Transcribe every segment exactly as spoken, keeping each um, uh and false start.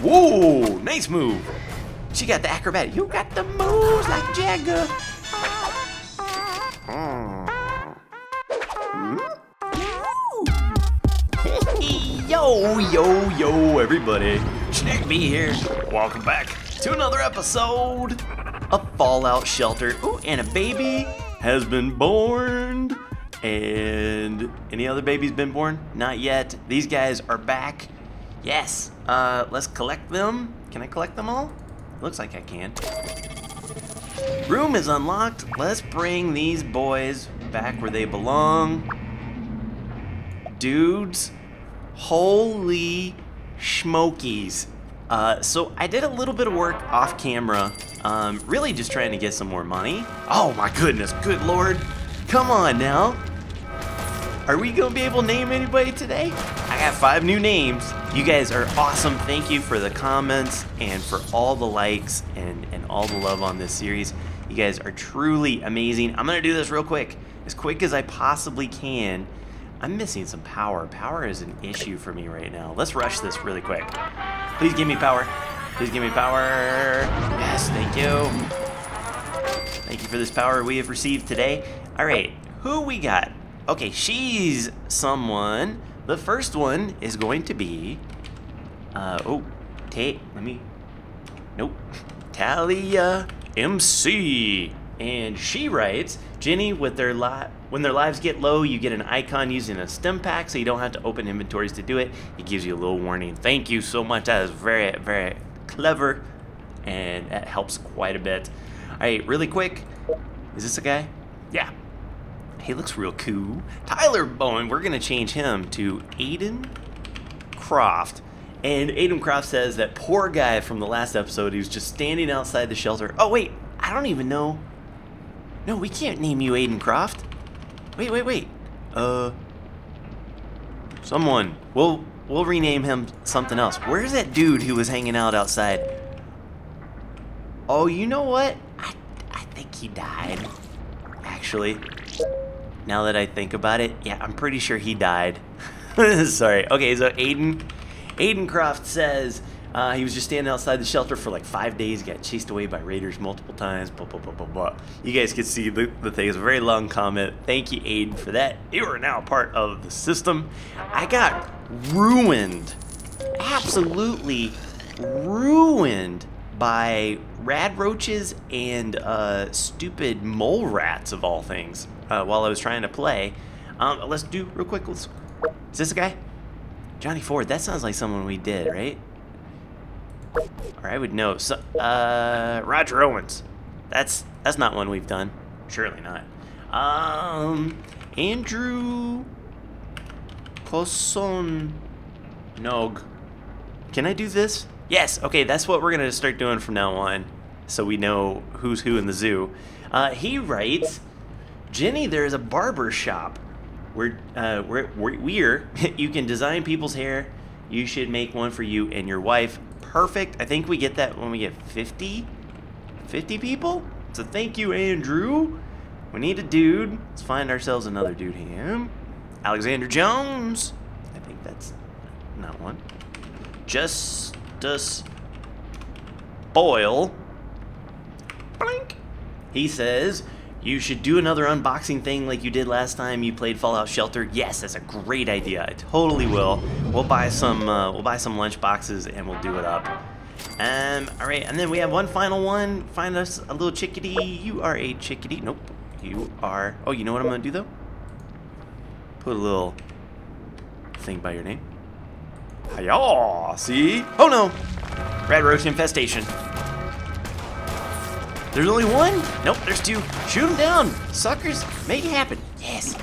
Whoa, nice move. She got the acrobatic. You got the moves like Jagger. Hmm? Yo, yo, yo, everybody. Snake B here. Welcome back to another episode of Fallout Shelter. Ooh, and a baby has been born. And any other babies been born? Not yet. These guys are back. Yes. Uh, let's collect them. Can I collect them all? Looks like I can. Room is unlocked. Let's bring these boys back where they belong. Dudes, holy smokies. Uh, so I did a little bit of work off camera. Um, really just trying to get some more money. Oh my goodness, good lord. Come on now. Are we gonna be able to name anybody today? I got five new names. You guys are awesome. Thank you for the comments and for all the likes and, and all the love on this series. You guys are truly amazing. I'm gonna do this real quick, as quick as I possibly can. I'm missing some power. Power is an issue for me right now. Let's rush this really quick. Please give me power. Please give me power. Yes, thank you. Thank you for this power we have received today. All right, who we got? Okay, she's someone. The first one is going to be, uh, oh, Tate, let me, nope, Talia M C. And she writes, Jenny, with their li when their lives get low, you get an icon using a Stimpak, so you don't have to open inventories to do it. It gives you a little warning. Thank you so much. That is very, very clever, and that helps quite a bit. All right, really quick, is this a guy? Yeah, he looks real cool. Tyler Bowen, we're gonna change him to Aiden Croft. And Aiden Croft says that poor guy from the last episode, he was just standing outside the shelter. Oh wait, I don't even know. No, we can't name you Aiden Croft. Wait, wait, wait. Uh, someone, we'll, we'll rename him something else. Where's that dude who was hanging out outside? Oh, you know what? I, I think he died. Actually, now that I think about it, yeah, I'm pretty sure he died. Sorry. Okay, so Aiden, Aiden Croft says uh, he was just standing outside the shelter for like five days, got chased away by raiders multiple times, blah, blah, blah, blah, blah. You guys can see the, the thing. It's a very long comment. Thank you, Aiden, for that. You are now part of the system. I got ruined, absolutely ruined by rad roaches and uh, stupid mole rats of all things uh, while I was trying to play. Um, let's do real quick. Let's, is this a guy? Johnny Ford, that sounds like someone we did, right? Or I would know. So, uh, Roger Owens. That's that's not one we've done. Surely not. Um, Andrew Cosson-nog. Can I do this? Yes, okay, that's what we're gonna start doing from now on, so we know who's who in the zoo. Uh, he writes, Jenny, there is a barber shop where, uh, where, where, where you can design people's hair. You should make one for you and your wife. Perfect. I think we get that when we get fifty, fifty people. So thank you, Andrew. We need a dude. Let's find ourselves another dude here. Alexander Jones. I think that's not one. Just... Justus Boyle, blink. He says, you should do another unboxing thing like you did last time you played Fallout Shelter. Yes, that's a great idea. I totally will. We'll buy some, uh, we'll buy some lunch boxes and we'll do it up. Um, all right, and then we have one final one. Find us a little chickadee. You are a chickadee. Nope, you are. Oh, you know what I'm gonna do though? Put a little thing by your name. Hi-yaw, see? Oh no! Rad roach infestation. There's only one? Nope, there's two. Shoot them down, suckers. Make it happen. Yes.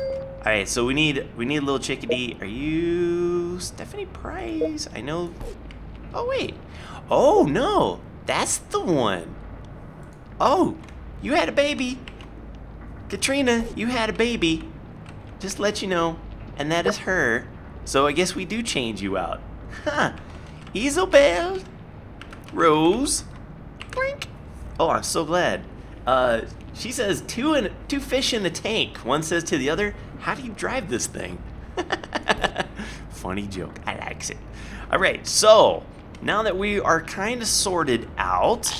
All right, so we need we need a little chickadee. Are you Stephanie Price? I know. Oh wait. Oh no, that's the one. Oh, you had a baby, Katrina. You had a baby. Just to let you know, and that is her. So I guess we do change you out. Huh. Isabel Rose. Blink. Oh, I'm so glad. Uh, she says two and two fish in a tank. One says to the other, how do you drive this thing? funny joke. I like it. All right, so now that we are kind of sorted out,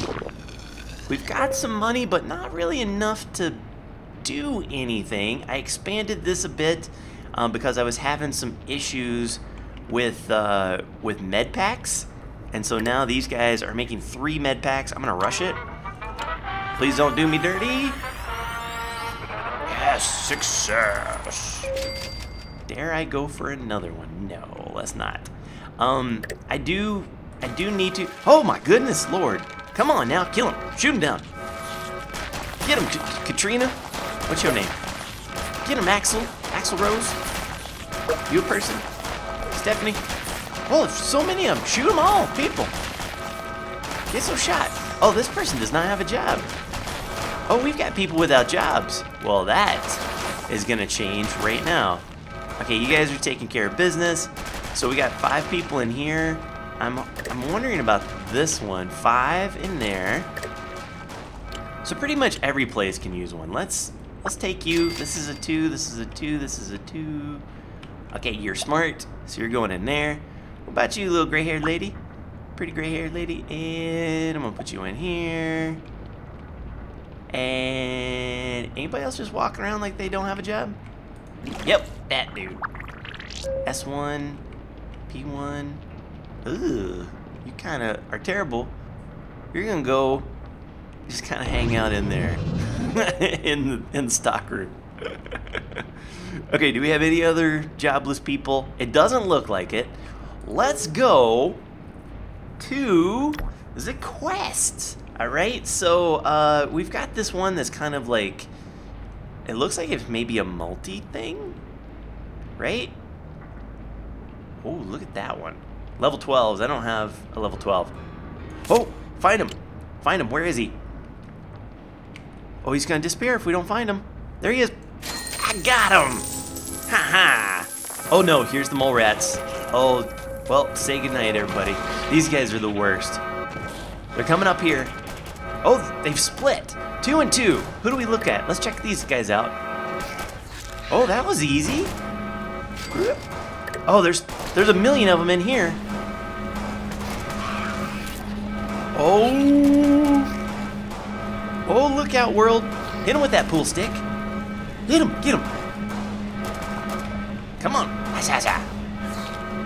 we've got some money, but not really enough to do anything. I expanded this a bit um, because I was having some issues with uh, with med packs, and so now these guys are making three med packs. I'm gonna rush it. Please don't do me dirty. Yes, success. Dare I go for another one? No, let's not. Um, I do, I do need to. Oh my goodness, Lord! Come on now, kill him, shoot him down, get him, Katrina. What's your name? Get him, Axel, Axel Rose. You a person? Stephanie. Oh, there's so many of them. Shoot them all, people. Get some shot. Oh, this person does not have a job. Oh, we've got people without jobs. Well, that is gonna change right now. Okay, you guys are taking care of business. So we got five people in here. I'm, I'm wondering about this one. Five in there. So pretty much every place can use one. Let's let's take you. This is a two. This is a two. This is a two. Okay, you're smart, so you're going in there. What about you, little gray-haired lady? Pretty gray-haired lady. And I'm gonna put you in here. And anybody else just walking around like they don't have a job? Yep, that dude. S one. P one. Ooh, you kind of are terrible. You're gonna go just kind of hang out in there in the in the stock room. Okay, do we have any other jobless people? It doesn't look like it. Let's go to the quest. All right, so uh, we've got this one that's kind of like, it looks like it's maybe a multi thing, right? Oh, look at that one. Level twelves. I don't have a level twelve. Oh, find him. Find him. Where is he? Oh, he's going to disappear if we don't find him. There he is. I got him. Ha ha. Oh, no. Here's the mole rats. Oh, well, say goodnight, everybody. These guys are the worst. They're coming up here. Oh, they've split. Two and two. Who do we look at? Let's check these guys out. Oh, that was easy. Whoop. Oh, there's there's a million of them in here. Oh, oh, look out, world! Hit him with that pool stick. Hit him, get him. Come on,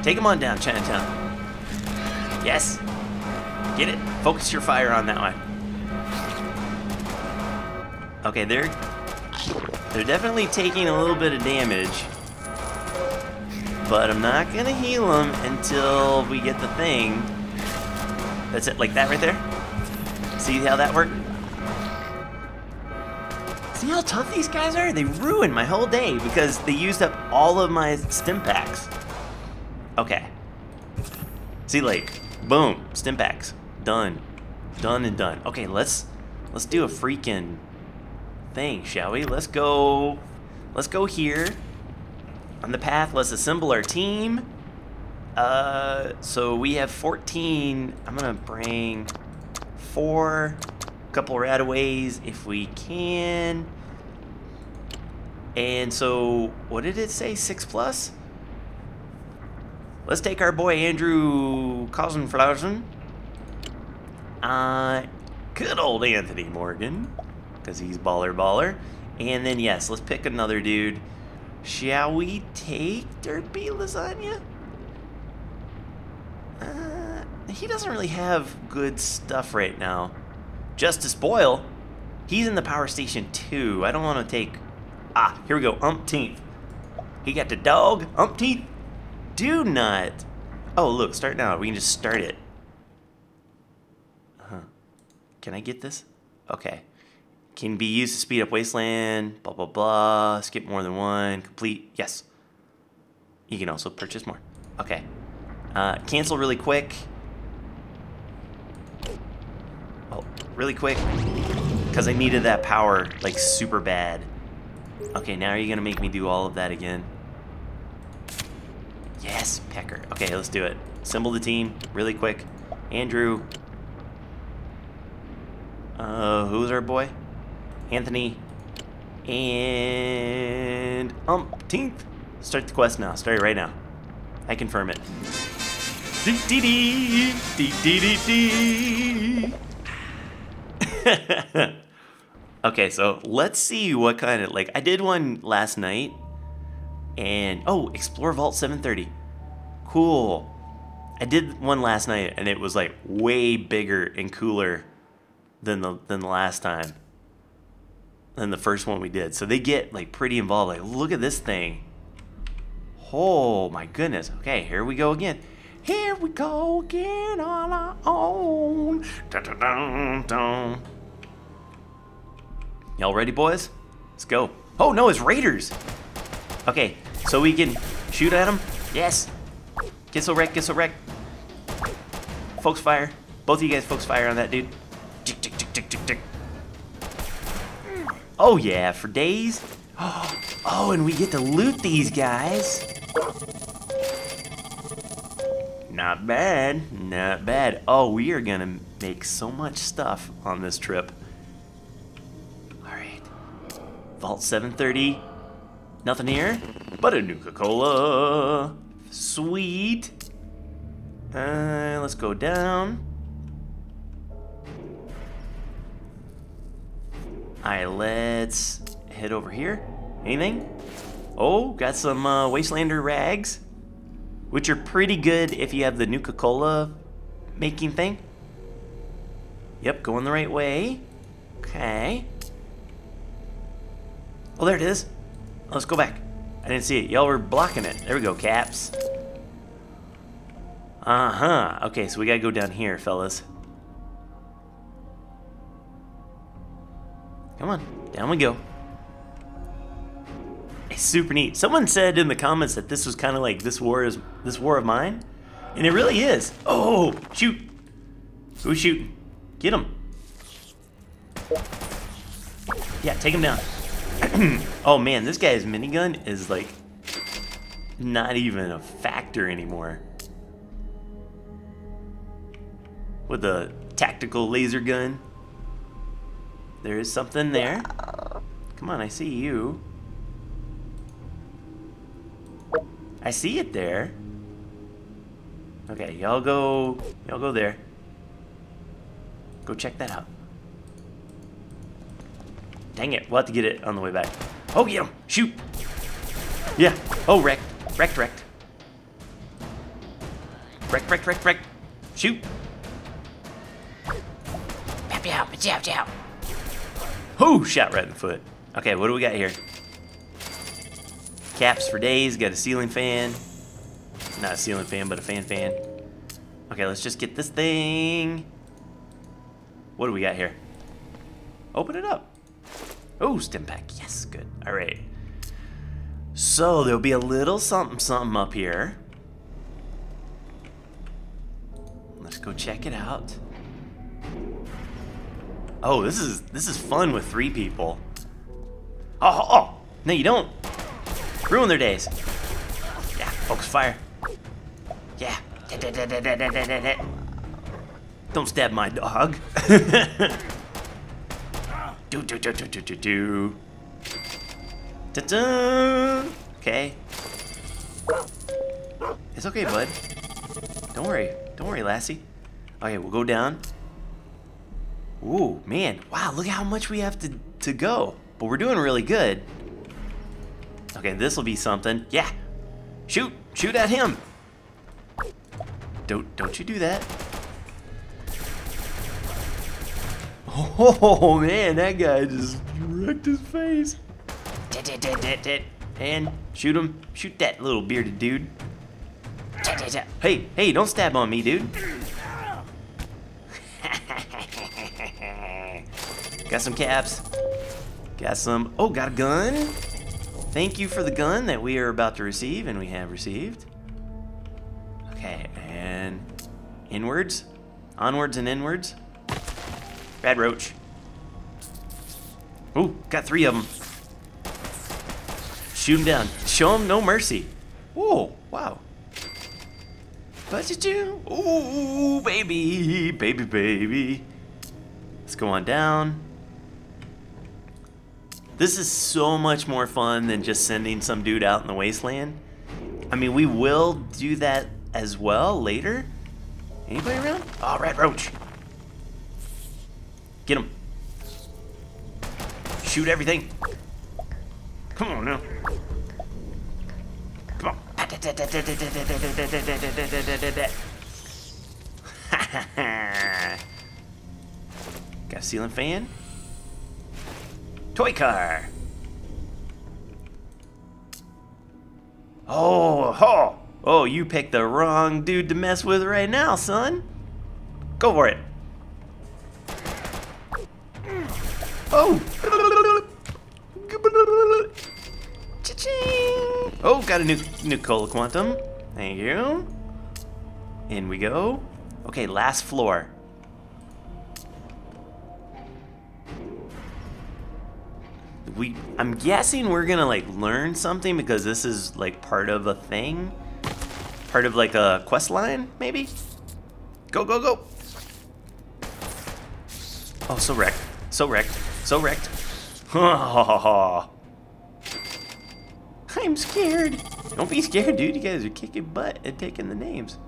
take him on down, Chinatown. Yes, get it. Focus your fire on that one. Okay, they're they're definitely taking a little bit of damage. But I'm not gonna heal them until we get the thing. That's it, like that right there. See how that worked? See how tough these guys are? They ruined my whole day because they used up all of my Stimpaks. Okay. See, like, boom, Stimpaks, done, done and done. Okay, let's let's do a freaking thing, shall we? Let's go. Let's go here. On the path, let's assemble our team. Uh, so we have fourteen. I'm gonna bring four, a couple of rataways if we can. And so, what did it say? Six plus? Let's take our boy Andrew Cosson-nog. Uh, good old Anthony Morgan, because he's baller baller. And then yes, let's pick another dude. Shall we take Derpy Lasagna? Uh, he doesn't really have good stuff right now. Justus Boyle? He's in the power station too. I don't want to take... Ah, here we go. Umpteenth. He got the dog. Umpteenth. Do not. Oh, look. Start now. We can just start it. Huh. Can I get this? Okay. Can be used to speed up Wasteland, blah, blah, blah, skip more than one, complete, yes. You can also purchase more. Okay. Uh, cancel really quick. Oh, really quick, because I needed that power, like, super bad. Okay, now are you going to make me do all of that again? Yes, Pecker. Okay, let's do it. Assemble the team, really quick. Andrew. Uh, who's our boy? Anthony, and umpteenth. Start the quest now. Start it right now. I confirm it. Dee dee dee dee dee dee dee. Okay, so let's see what kind of, like, I did one last night, and, oh, explore Vault seven thirty. Cool. I did one last night, and it was, like, way bigger and cooler than the, than the last time, than the first one we did. So they get, like, pretty involved. Like, look at this thing. Oh, my goodness. Okay, here we go again. Here we go again on our own. Dun-dun-dun-dun. Y'all ready, boys? Let's go. Oh, no, it's raiders. Okay, so we can shoot at them. Yes. Get so wreck, get so wreck. Folks fire. Both of you guys folks fire on that dude. Tick, tick, tick, tick, tick, tick. Oh, yeah, for days. Oh, and we get to loot these guys. Not bad. Not bad. Oh, we are going to make so much stuff on this trip. Vault seven thirty, nothing here, but a Nuka-Cola. Sweet. Uh, let's go down. All right, let's head over here. Anything? Oh, got some uh, Wastelander rags, which are pretty good if you have the Nuka-Cola making thing. Yep, going the right way. Okay. Oh, there it is. Let's go back. I didn't see it. Y'all were blocking it. There we go, caps. Uh-huh. Okay, so we gotta go down here, fellas. Come on. Down we go. It's super neat. Someone said in the comments that this was kind of like this war is this war of mine. And it really is. Oh, shoot. Who's shooting? Get him. Yeah, take him down. Oh man, this guy's minigun is like not even a factor anymore. With a tactical laser gun. There is something there. Come on, I see you. I see it there. Okay, y'all go y'all go there. Go check that out. Dang it, we'll have to get it on the way back. Oh, yeah, shoot. Yeah, oh, wrecked, wrecked, wrecked. Wrecked, wrecked, wrecked, wrecked. Shoot. Pap out, pap out. Whoo, shot right in the foot. Okay, what do we got here? Caps for days, got a ceiling fan. Not a ceiling fan, but a fan fan. Okay, let's just get this thing. What do we got here? Open it up. Oh, Stimpak, yes, good. All right. So there'll be a little something something up here. Let's go check it out. Oh, this is this is fun with three people. Oh, oh, oh. No, you don't. Ruin their days. Yeah, focus fire. Yeah. Don't stab my dog. Do do do do do do do. Ta da! Okay. It's okay, bud. Don't worry. Don't worry, Lassie. Okay, we'll go down. Ooh, man! Wow, look at how much we have to to go. But we're doing really good. Okay, this will be something. Yeah. Shoot! Shoot at him! Don't don't you do that. Oh man, that guy just wrecked his face. And shoot him. Shoot that little bearded dude. Hey, hey, don't stab on me, dude. Got some caps. Got some. Oh, got a gun. Thank you for the gun that we are about to receive, and we have received. Okay, and inwards. Onwards and inwards. Bad roach. Ooh, got three of them. Shoot him down. Show him no mercy. Ooh, wow. But you do. Ooh, baby, baby, baby. Let's go on down. This is so much more fun than just sending some dude out in the wasteland. I mean, we will do that as well later. Anybody around? Oh, Rat Roach. Get him. Shoot everything. Come on now. Come on. Got a ceiling fan. Toy car. Oh, oh, oh, you picked the wrong dude to mess with right now, son. Go for it. Oh. Cha-ching. Oh, got a new Nuka-Cola Quantum. Thank you. In we go. Okay, last floor. We, I'm guessing we're gonna like learn something because this is like part of a thing, part of like a quest line, maybe. Go, go, go! Oh, so wrecked, so wrecked, so wrecked. I'm scared. Don't be scared, dude. You guys are kicking butt and taking the names.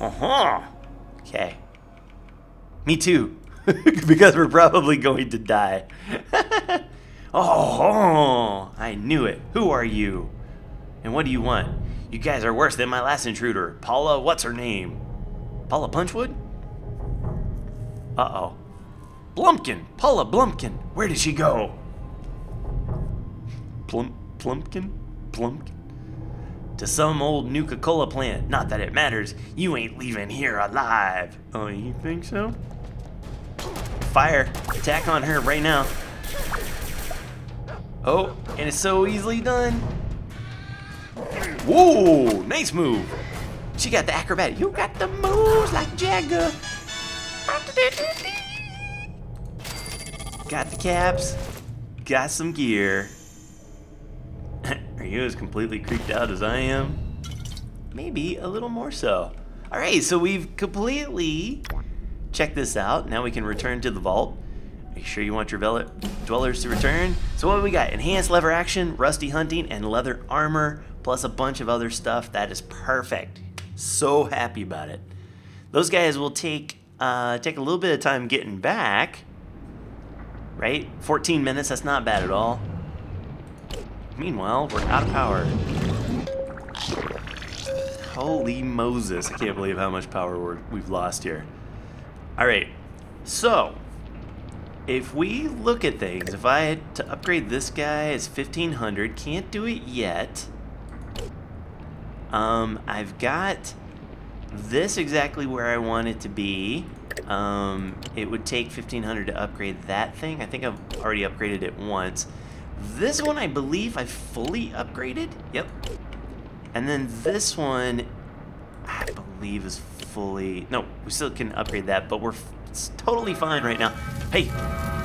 Uh huh. Okay. Me too. Because we're probably going to die. Oh, I knew it. Who are you? And what do you want? You guys are worse than my last intruder. Paula, what's her name? Paula Punchwood? Uh-oh. Blumpkin. Paula Blumpkin. Where did she go? Plump, Plumpkin? Plumpkin? To some old Nuka-Cola plant. Not that it matters. You ain't leaving here alive. Oh, you think so? Fire attack on her right now. Oh, and it's so easily done. Whoa, nice move. She got the acrobatic. You got the moves like Jagger. Got the caps. Got some gear. Are you as completely creeped out as I am? Maybe a little more so. All right, so we've completely check this out. Now we can return to the vault. Are you sure you want your dwellers to return? So what do we got? Enhanced lever action, rusty hunting, and leather armor, plus a bunch of other stuff. That is perfect. So happy about it. Those guys will take uh, take a little bit of time getting back. Right? fourteen minutes, that's not bad at all. Meanwhile, we're out of power. Holy Moses, I can't believe how much power we're, we've lost here. All right, so if we look at things, if I had to upgrade this guy, it's fifteen hundred, can't do it yet. Um, I've got this exactly where I want it to be. Um, it would take fifteen hundred to upgrade that thing. I think I've already upgraded it once. This one, I believe I fully upgraded, yep. And then this one, I believe is fully Fully, no, we still can upgrade that, but we're f it's totally fine right now. Hey,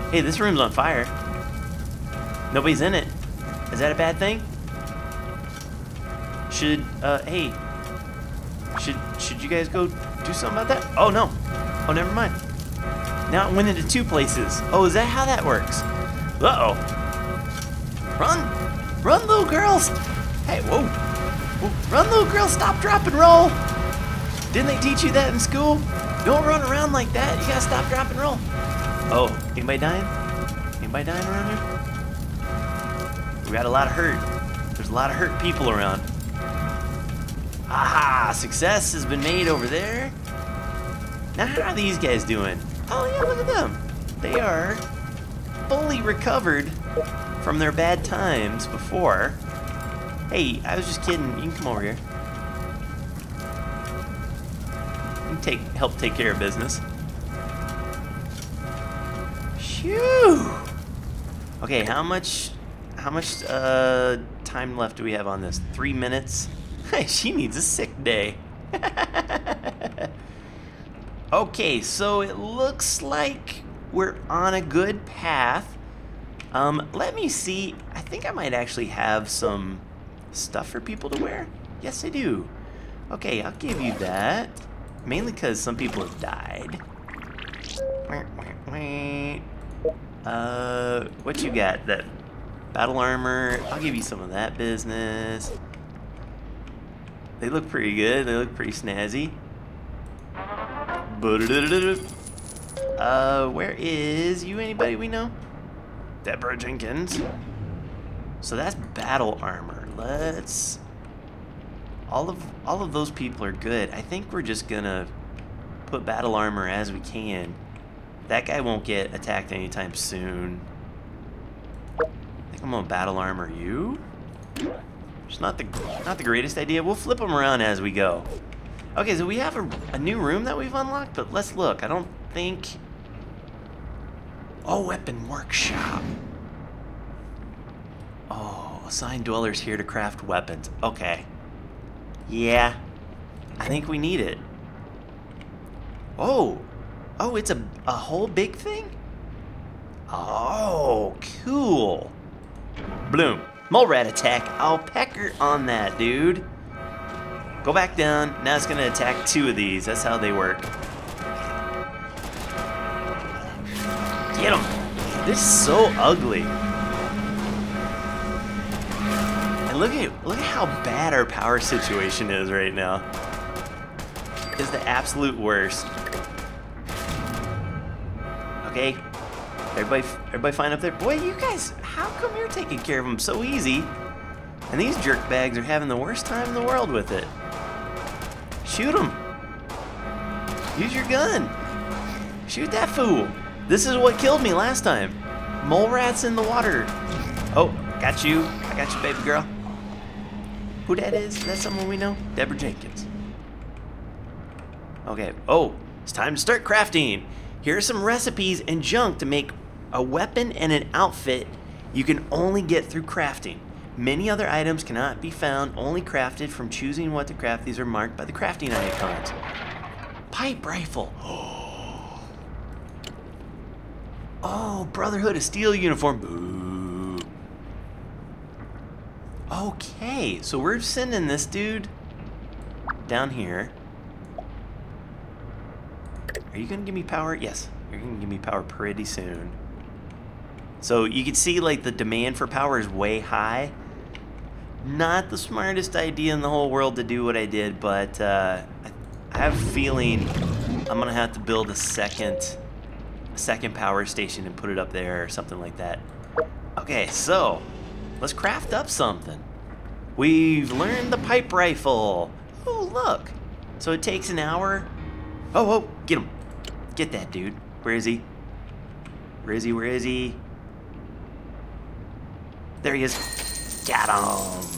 hey, this room's on fire. Nobody's in it. Is that a bad thing? Should, uh, hey, should should you guys go do something about that? Oh no, oh never mind. Now it went into two places. Oh, is that how that works? Uh oh. Run, run, little girls. Hey, whoa, whoa. Run, little girls. Stop, drop, and roll. Didn't they teach you that in school? Don't run around like that. You gotta stop, drop, and roll. Oh, anybody dying? Anybody dying around here? We got a lot of hurt. There's a lot of hurt people around. Aha! Success has been made over there. Now, how are these guys doing? Oh, yeah, look at them. They are fully recovered from their bad times before. Hey, I was just kidding. You can come over here. Take help take care of business. Phew. Okay, how much how much uh, time left do we have on this? Three minutes? She needs a sick day. Okay, so it looks like we're on a good path. Um, let me see. I think I might actually have some stuff for people to wear. Yes, I do. Okay, I'll give you that. Mainly because some people have died. Uh, what you got that Battle armor. I'll give you some of that business. They look pretty good. They look pretty snazzy. Uh, where is you? Anybody we know? Deborah Jenkins. So that's battle armor. Let's. All of all of those people are good. I think we're just gonna put battle armor as we can. That guy won't get attacked anytime soon. I think I'm gonna battle armor you. It's not the not the greatest idea. We'll flip them around as we go. Okay, so we have a, a new room that we've unlocked, but let's look. I don't think. Oh, weapon workshop. Oh, assign dwellers here to craft weapons. Okay. Yeah, I think we need it. Oh, oh, it's a a whole big thing. Oh, cool. Bloom. Mole rat attack. I'll pecker on that, dude. Go back down. Now it's going to attack two of these. That's how they work. Get him. This is so ugly. And look at, look at how bad our power situation is right now. It's the absolute worst. Okay. Everybody, everybody fine up there? Boy, you guys, how come you're taking care of them so easy? And these jerk bags are having the worst time in the world with it. Shoot them. Use your gun. Shoot that fool. This is what killed me last time. Mole rats in the water. Oh, got you. I got you, baby girl. Who that is? That's someone we know? Deborah Jenkins. Okay. Oh, it's time to start crafting. Here are some recipes and junk to make a weapon and an outfit you can only get through crafting. Many other items cannot be found, only crafted from choosing what to craft. These are marked by the crafting icons. Pipe rifle. Oh, oh Brotherhood of Steel uniform. Boo. Okay, so we're sending this dude down here. Are you gonna give me power? Yes, you're gonna give me power pretty soon. So you can see like the demand for power is way high. Not the smartest idea in the whole world to do what I did, but uh, I have a feeling I'm gonna have to build a second, a second power station and put it up there or something like that. Okay, so let's craft up something. We've learned the pipe rifle. Oh, look. So it takes an hour. Oh, oh, get him. Get that dude. Where is he? Where is he? Where is he? There he is. Got him.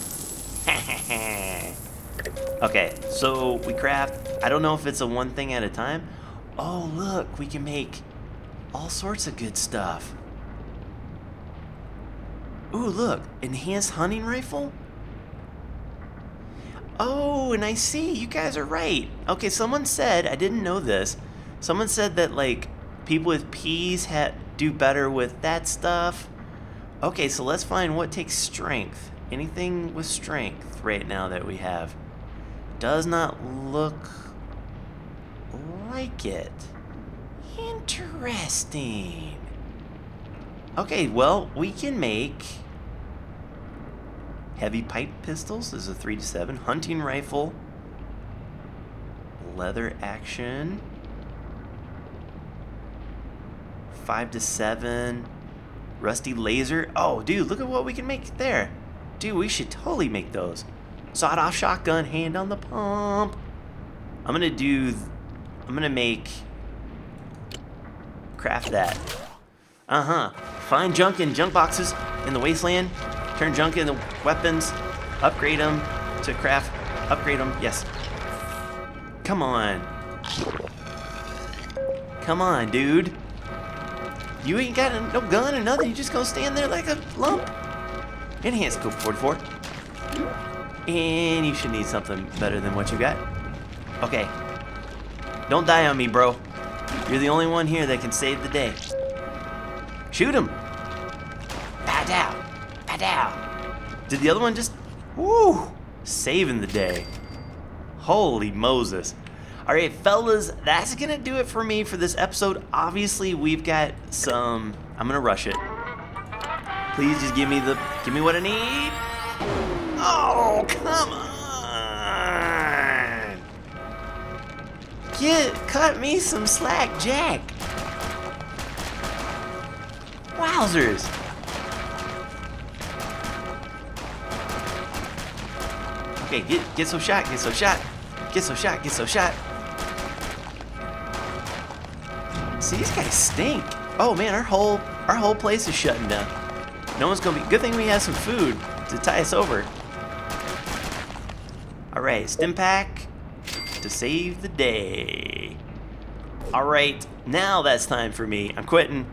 Okay, so we craft. I don't know if it's a one thing at a time. Oh, look, we can make all sorts of good stuff. Ooh, look, enhanced hunting rifle? Oh, and I see, you guys are right. Okay, someone said, I didn't know this, someone said that like people with P's had, do better with that stuff. Okay, so let's find what takes strength. Anything with strength right now that we have does not look like it. Interesting. Okay, well, we can make heavy pipe pistols. This is a three to seven. Hunting rifle. Leather action. five to seven. Rusty laser. Oh, dude, look at what we can make there. Dude, we should totally make those. Sawed-off shotgun, hand on the pump. I'm gonna do... I'm gonna make... Craft that. Uh-huh. Find junk in junk boxes in the wasteland. Turn junk into weapons. Upgrade them to craft. Upgrade them. Yes. Come on. Come on, dude. You ain't got no gun or nothing. You just gonna stand there like a lump. Enhanced scope forty-four. And you should need something better than what you got. Okay. Don't die on me, bro. You're the only one here that can save the day. Shoot him. Bow down. Bow down. Did the other one just... Woo! Saving the day. Holy Moses. All right, fellas, that's gonna do it for me for this episode. Obviously, we've got some... I'm gonna rush it. Please just give me the, give me what I need. Oh, come on. Get, cut me some slack, Jack. Wowzers. Okay, get, get some shot, get some shot. Get some shot, get some shot. See, these guys stink. Oh man, our whole, our whole place is shutting down. No one's gonna be, good thing we have some food to tie us over. Alright, Stimpak to save the day. Alright, now that's time for me. I'm quitting.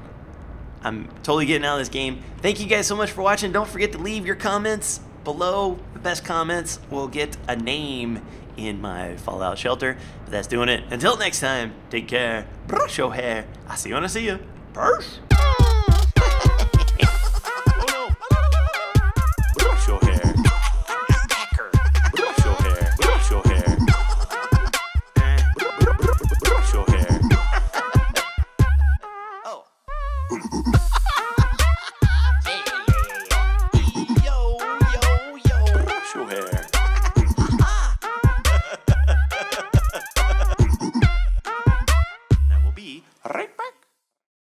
I'm totally getting out of this game. Thank you guys so much for watching. Don't forget to leave your comments below. The best comments will get a name in my Fallout Shelter. But that's doing it. Until next time, take care. Brush your hair. I see you when I see you. Purse.